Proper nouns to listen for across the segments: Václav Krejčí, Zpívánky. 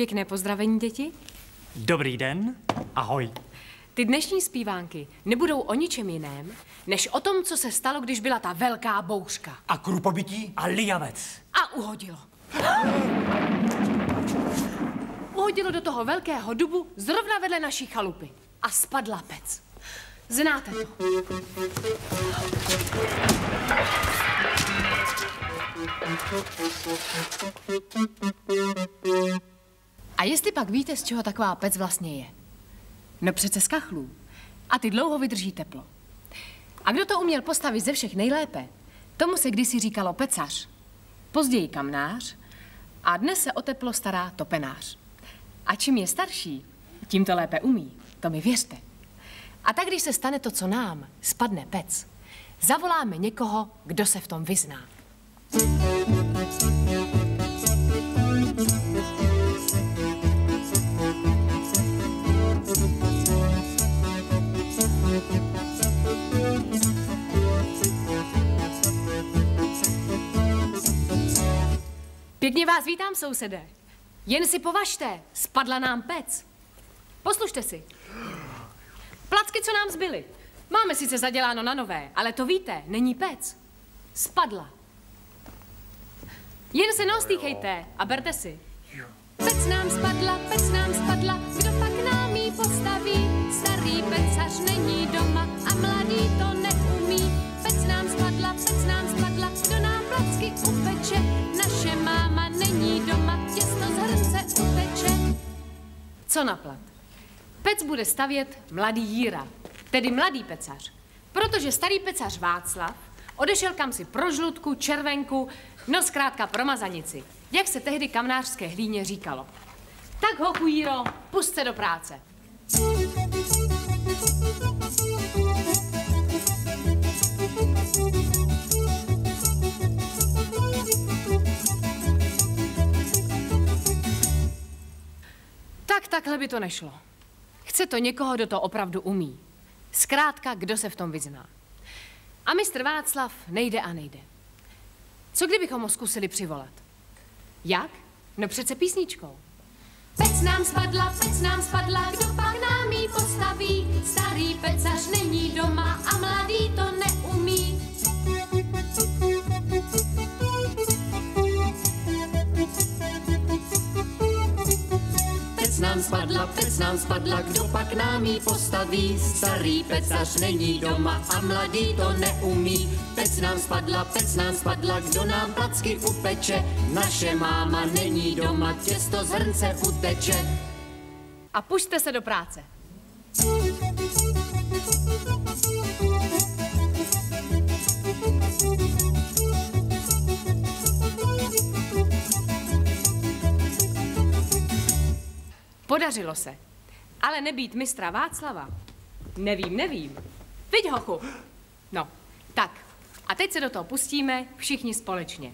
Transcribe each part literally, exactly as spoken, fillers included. Pěkné pozdravení, děti. Dobrý den, ahoj. Ty dnešní zpívánky nebudou o ničem jiném, než o tom, co se stalo, když byla ta velká bouřka. A krupobití a lijavec. A uhodilo. Uhodilo do toho velkého dubu zrovna vedle naší chalupy. A spadla pec. Znáte to. A jestli pak víte, z čeho taková pec vlastně je? No přece z kachlů. A ty dlouho vydrží teplo. A kdo to uměl postavit ze všech nejlépe, tomu se kdysi říkalo pecař, později kamnář a dnes se o teplo stará topenář. A čím je starší, tím to lépe umí, to mi věřte. A tak, když se stane to, co nám, spadne pec, zavoláme někoho, kdo se v tom vyzná. Pěkně vás vítám, sousedé. Jen si považte, spadla nám pec. Poslušte si. Placky, co nám zbyly. Máme sice zaděláno na nové, ale to víte, není pec. Spadla. Jen se neostýchejte a berte si. Pec nám spadla, pec nám spadla, kdo pak nám ji postaví? Starý pecař není doma a mladý to neumí. Pec nám spadla, pec nám spadla, kdo nám placky upeče? Naše máma není doma, těsto z hrnce uteče. Co na plat? Pec bude stavět mladý Jíra, tedy mladý pecař, protože starý pecař Václav odešel kam si pro žlutku, červenku, no zkrátka pro mazanici, jak se tehdy kamnářské hlíně říkalo. Tak hochu Jíro, pusť se do práce. Tak takhle by to nešlo. Chce to někoho, kdo to opravdu umí. Zkrátka, kdo se v tom vyzná. A mistr Václav nejde a nejde. Co kdybychom ho zkusili přivolat? Jak? No přece písničkou. Pec nám spadla, pec nám spadla, kdo pak nám ji postaví? Starý pecař není doma a mladý to neumí. Pec nám spadla, pec nám spadla, kdo pak nám ji postaví? Starý pecař není doma a mladý to neumí. Pec nám spadla, pec nám spadla, kdo nám placky upeče? Naše máma není doma, těsto z hrnce uteče. A pusťte se do práce. Podařilo se, ale nebýt mistra Václava, nevím, nevím. Viď, hochu. No, tak, a teď se do toho pustíme všichni společně.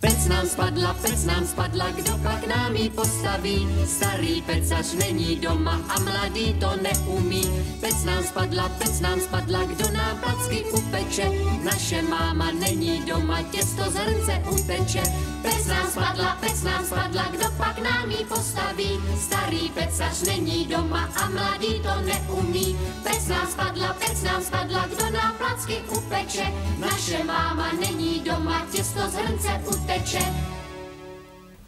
Pec nám spadla, pec nám spadla, kdo pak nám ji postaví? Starý pecař není doma a mladý to neumí. Pec nám spadla, pec nám spadla, kdo nám placky upeče? Naše máma není doma, těsto z hrnce uteče. Pec nám spadla, pec nám spadla, kdo pak nám ji postaví? Starý pecař není doma a mladý to neumí. Pec nám spadla, pec nám spadla, kdo nám placky upeče? Naše máma není doma, těsto z hrnce uteče.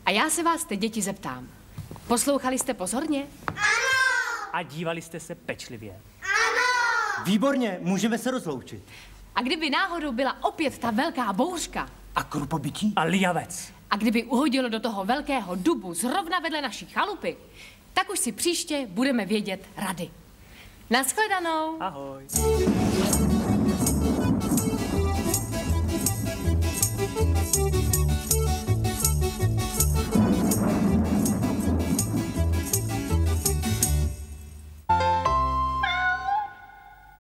A já se vás, teď děti, zeptám. Poslouchali jste pozorně? Ano! A dívali jste se pečlivě? Ano! Výborně, můžeme se rozloučit. A kdyby náhodou byla opět ta velká bouřka? A krupobití? A lijavec. A kdyby uhodilo do toho velkého dubu zrovna vedle naší chalupy, tak už si příště budeme vědět rady. Naschledanou! Ahoj!